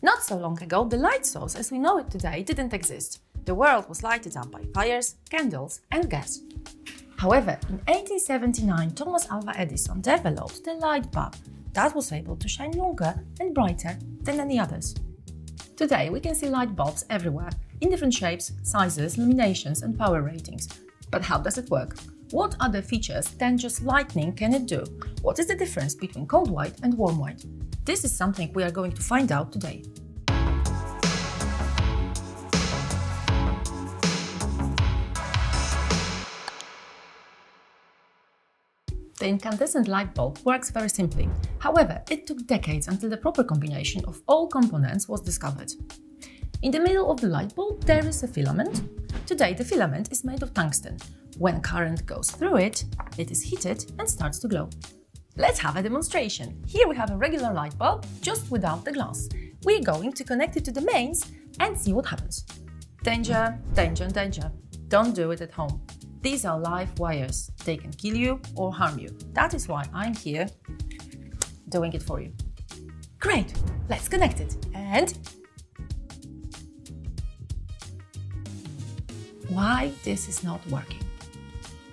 Not so long ago, the light source as we know it today didn't exist. The world was lighted up by fires, candles and gas. However, in 1879, Thomas Alva Edison developed the light bulb that was able to shine longer and brighter than any others. Today we can see light bulbs everywhere, in different shapes, sizes, illuminations and power ratings. But how does it work? What other features than just lighting can it do? What is the difference between cold white and warm white? This is something we are going to find out today. The incandescent light bulb works very simply. However, it took decades until the proper combination of all components was discovered. In the middle of the light bulb there is a filament. Today the filament is made of tungsten. When current goes through it, it is heated and starts to glow. Let's have a demonstration. Here we have a regular light bulb, just without the glass. We're going to connect it to the mains and see what happens. Danger, danger, danger. Don't do it at home. These are live wires. They can kill you or harm you. That is why I'm here doing it for you. Great! Let's connect it and… why this is not working?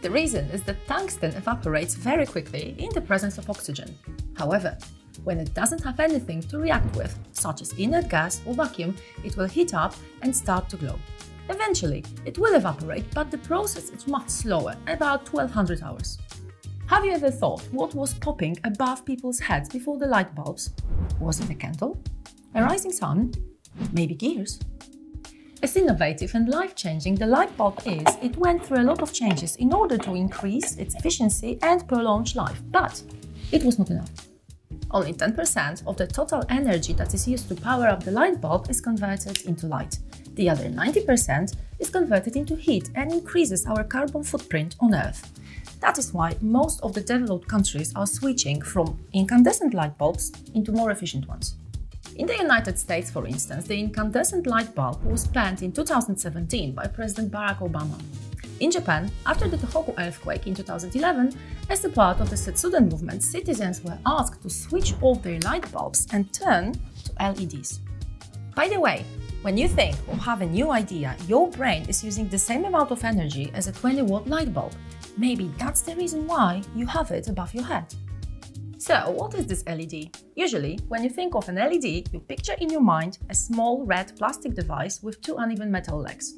The reason is that tungsten evaporates very quickly in the presence of oxygen. However, when it doesn't have anything to react with, such as inert gas or vacuum, it will heat up and start to glow. Eventually, it will evaporate, but the process is much slower, about 1200 hours. Have you ever thought what was popping above people's heads before the light bulbs? Was it a candle? A rising sun? Maybe gears? As innovative and life-changing the light bulb is, it went through a lot of changes in order to increase its efficiency and prolong life, but it was not enough. Only 10% of the total energy that is used to power up the light bulb is converted into light. The other 90% is converted into heat and increases our carbon footprint on Earth. That is why most of the developed countries are switching from incandescent light bulbs into more efficient ones. In the United States, for instance, the incandescent light bulb was banned in 2017 by President Barack Obama. In Japan, after the Tohoku earthquake in 2011, as a part of the Setsuden movement, citizens were asked to switch off their light bulbs and turn to LEDs. By the way, when you think or have a new idea, your brain is using the same amount of energy as a 20-watt light bulb. Maybe that's the reason why you have it above your head. So, what is this LED? Usually, when you think of an LED, you picture in your mind a small red plastic device with two uneven metal legs.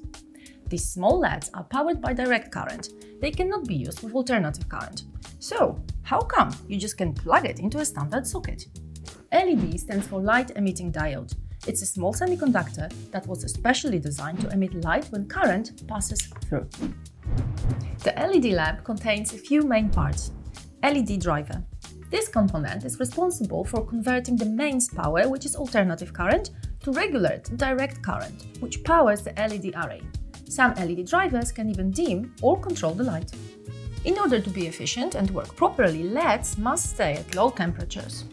These small LEDs are powered by direct current. They cannot be used with alternative current. So, how come you just can plug it into a standard socket? LED stands for light emitting diode. It's a small semiconductor that was especially designed to emit light when current passes through. The LED lamp contains a few main parts. LED driver. This component is responsible for converting the mains power, which is alternative current, to regular direct current, which powers the LED array. Some LED drivers can even dim or control the light. In order to be efficient and work properly, LEDs must stay at low temperatures.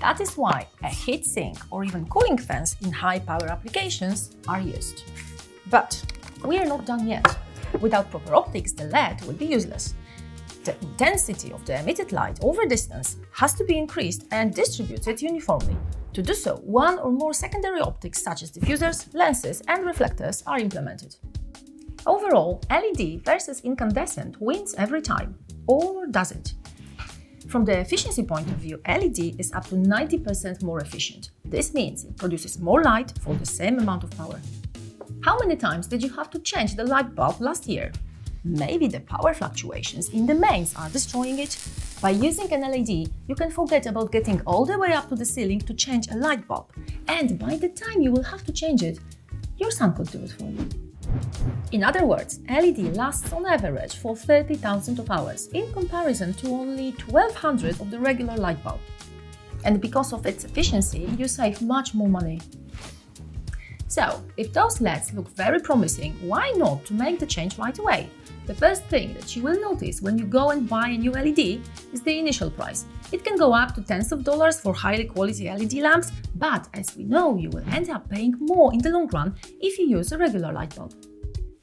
That is why a heat sink or even cooling fans in high-power applications are used. But we are not done yet. Without proper optics, the LED would be useless. The intensity of the emitted light over distance has to be increased and distributed uniformly. To do so, one or more secondary optics such as diffusers, lenses and reflectors are implemented. Overall, LED versus incandescent wins every time. Or does it? From the efficiency point of view, LED is up to 90% more efficient. This means it produces more light for the same amount of power. How many times did you have to change the light bulb last year? Maybe the power fluctuations in the mains are destroying it. By using an LED, you can forget about getting all the way up to the ceiling to change a light bulb. And by the time you will have to change it, your son could do it for you. In other words, LED lasts on average for 30,000 of hours, in comparison to only 1,200 of the regular light bulb. And because of its efficiency, you save much more money. So, if those LEDs look very promising, why not to make the change right away? The first thing that you will notice when you go and buy a new LED is the initial price. It can go up to tens of dollars for highly quality LED lamps, but as we know, you will end up paying more in the long run if you use a regular light bulb.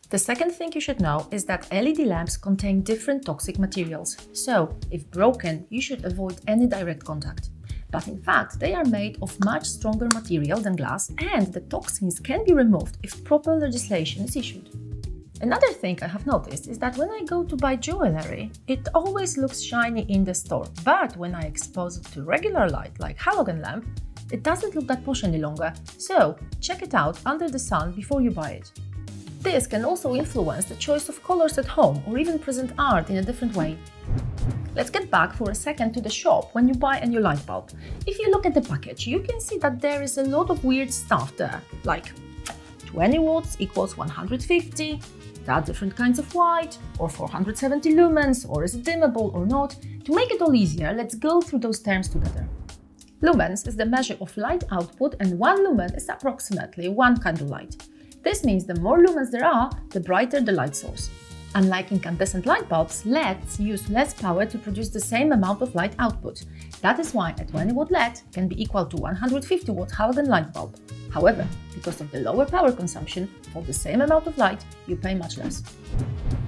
The second thing you should know is that LED lamps contain different toxic materials, so if broken, you should avoid any direct contact. but in fact they are made of much stronger material than glass, and the toxins can be removed if proper legislation is issued. Another thing I have noticed is that when I go to buy jewelry, it always looks shiny in the store, but when I expose it to regular light like halogen lamp, it doesn't look that posh any longer, so check it out under the sun before you buy it. This can also influence the choice of colors at home or even present art in a different way. Let's get back for a second to the shop when you buy a new light bulb. If you look at the package, you can see that there is a lot of weird stuff there, like 20 watts equals 150, add different kinds of white, or 470 lumens, or is it dimmable or not. To make it all easier, let's go through those terms together. Lumens is the measure of light output, and 1 lumen is approximately 1 candlelight. This means the more lumens there are, the brighter the light source. Unlike incandescent light bulbs, LEDs use less power to produce the same amount of light output. That is why a 20 watt LED can be equal to 150 watt halogen light bulb. However, because of the lower power consumption, for the same amount of light, you pay much less.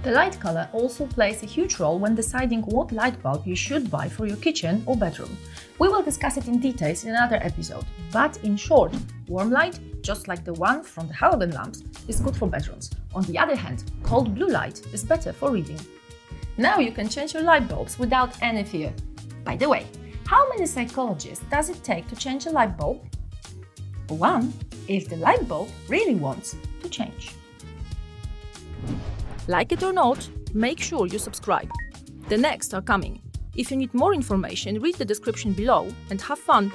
The light color also plays a huge role when deciding what light bulb you should buy for your kitchen or bedroom. We will discuss it in details in another episode, but in short, warm light, just like the one from the halogen lamps, is good for bedrooms. On the other hand, cold blue light is better for reading. Now you can change your light bulbs without any fear. By the way, how many psychologists does it take to change a light bulb? One, if the light bulb really wants to change. Like it or not, make sure you subscribe. The next are coming. If you need more information, read the description below and have fun!